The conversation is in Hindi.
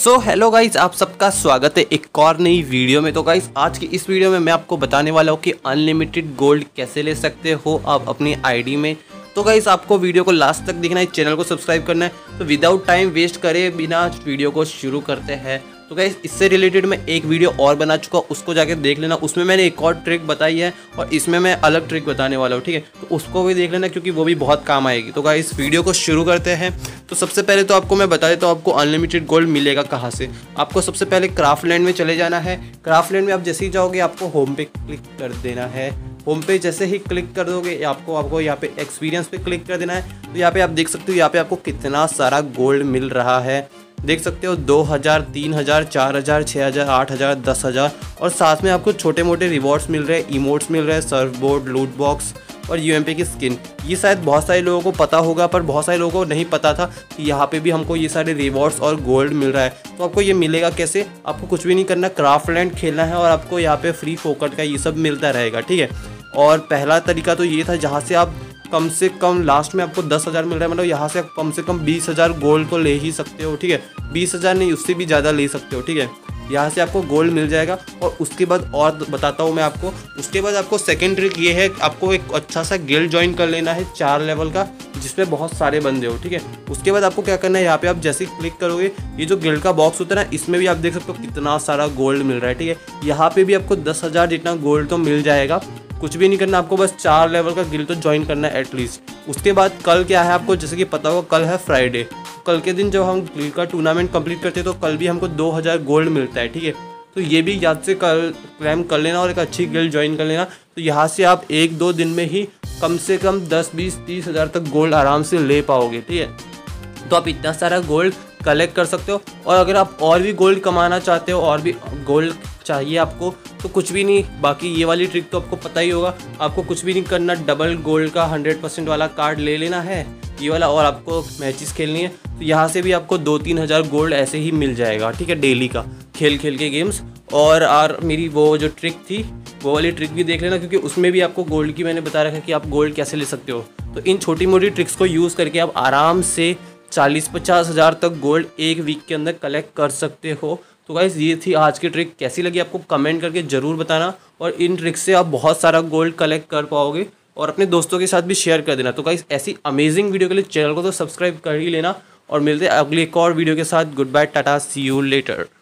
सो हेलो गाइज, आप सबका स्वागत है एक और नई वीडियो में। तो गाइज आज की इस वीडियो में मैं आपको बताने वाला हूँ कि अनलिमिटेड गोल्ड कैसे ले सकते हो आप अपनी आईडी में। तो गाइज आपको वीडियो को लास्ट तक देखना है, चैनल को सब्सक्राइब करना है। तो विदाउट टाइम वेस्ट करे बिना वीडियो को शुरू करते हैं। तो गाइज इससे रिलेटेड मैं एक वीडियो और बना चुका हूँ, उसको जाके देख लेना। उसमें मैंने एक और ट्रिक बताई है और इसमें मैं अलग ट्रिक बताने वाला हूँ, ठीक है। तो उसको भी देख लेना क्योंकि वो भी बहुत काम आएगी। तो गाइज वीडियो को शुरू करते हैं। तो सबसे पहले तो आपको मैं बता देता हूँ आपको अनलिमिटेड गोल्ड मिलेगा कहाँ से। आपको सबसे पहले क्राफ्ट लैंड में चले जाना है। क्राफ्ट लैंड में आप जैसे ही जाओगे आपको होम पे क्लिक कर देना है। होम पे जैसे ही क्लिक कर दोगे आपको यहाँ पे एक्सपीरियंस पे क्लिक कर देना है। तो यहाँ पे आप देख सकते हो यहाँ पे आपको कितना सारा गोल्ड मिल रहा है, देख सकते हो 2000, 3000, 4000, 6000, 8000, 10000 और साथ में आपको छोटे मोटे रिवॉर्ड्स मिल रहे हैं, इमोट्स मिल रहे हैं, सर्फ बोर्ड, लूट बॉक्स और यूएमपी की स्किन। ये शायद बहुत सारे लोगों को पता होगा पर बहुत सारे लोगों को नहीं पता था कि यहाँ पे भी हमको ये सारे रिवॉर्ड्स और गोल्ड मिल रहा है। तो आपको ये मिलेगा कैसे, आपको कुछ भी नहीं करना, क्राफ्ट लैंड खेलना है और आपको यहाँ पे फ्री फोकट का ये सब मिलता रहेगा, ठीक है। और पहला तरीका तो ये था जहाँ से आप कम से कम लास्ट में आपको 10000 मिल रहा है, मतलब यहाँ से आप कम से कम 20000 गोल्ड को ले ही सकते हो, ठीक है। 20000 नहीं, उससे भी ज़्यादा ले सकते हो, ठीक है। यहाँ से आपको गोल्ड मिल जाएगा। और उसके बाद और बताता हूँ मैं आपको। उसके बाद आपको सेकेंड ट्रिक ये है, आपको एक अच्छा सा गिल्ड ज्वाइन कर लेना है 4 लेवल का, जिसमें बहुत सारे बंदे हो, ठीक है। उसके बाद आपको क्या करना है, यहाँ पे आप जैसे ही क्लिक करोगे ये जो गिल्ड का बॉक्स होता है ना, इसमें भी आप देख सकते हो कितना सारा गोल्ड मिल रहा है, ठीक है। यहाँ पे भी आपको 10000 जितना गोल्ड तो मिल जाएगा। कुछ भी नहीं करना, आपको बस 4 लेवल का गिल्ड तो ज्वाइन करना है एटलीस्ट। उसके बाद कल क्या है, आपको जैसे कि पता होगा कल है फ्राइडे। कल के दिन जब हम गिल्ड का टूर्नामेंट कंप्लीट करते हैं तो कल भी हमको 2000 गोल्ड मिलता है, ठीक है। तो ये भी याद से कल क्लेम कर लेना और एक अच्छी गिल्ड ज्वाइन कर लेना। तो यहाँ से आप 1-2 दिन में ही कम से कम 10, 20, 30 हज़ार तक गोल्ड आराम से ले पाओगे, ठीक है। तो आप इतना सारा गोल्ड कलेक्ट कर सकते हो। और अगर आप और भी गोल्ड कमाना चाहते हो, और भी गोल्ड चाहिए आपको, तो कुछ भी नहीं, बाकी ये वाली ट्रिक तो आपको पता ही होगा। आपको कुछ भी नहीं करना, डबल गोल्ड का 100% वाला कार्ड ले लेना है ये वाला, और आपको मैचेस खेलनी है। तो यहाँ से भी आपको 2-3 हज़ार गोल्ड ऐसे ही मिल जाएगा, ठीक है, डेली का खेल खेल के गेम्स। और मेरी वो जो ट्रिक थी वो वाली ट्रिक भी देख लेना क्योंकि उसमें भी आपको गोल्ड की मैंने बता रखा है कि आप गोल्ड कैसे ले सकते हो। तो इन छोटी मोटी ट्रिक्स को यूज़ करके आप आराम से 40-50 हज़ार तक गोल्ड एक वीक के अंदर कलेक्ट कर सकते हो। तो गाइस ये थी आज की ट्रिक, कैसी लगी आपको कमेंट करके ज़रूर बताना। और इन ट्रिक से आप बहुत सारा गोल्ड कलेक्ट कर पाओगे और अपने दोस्तों के साथ भी शेयर कर देना। तो गाइस ऐसी अमेजिंग वीडियो के लिए चैनल को तो सब्सक्राइब कर ही लेना। और मिलते हैं अगले एक और वीडियो के साथ। Good bye, Tata, see you letter.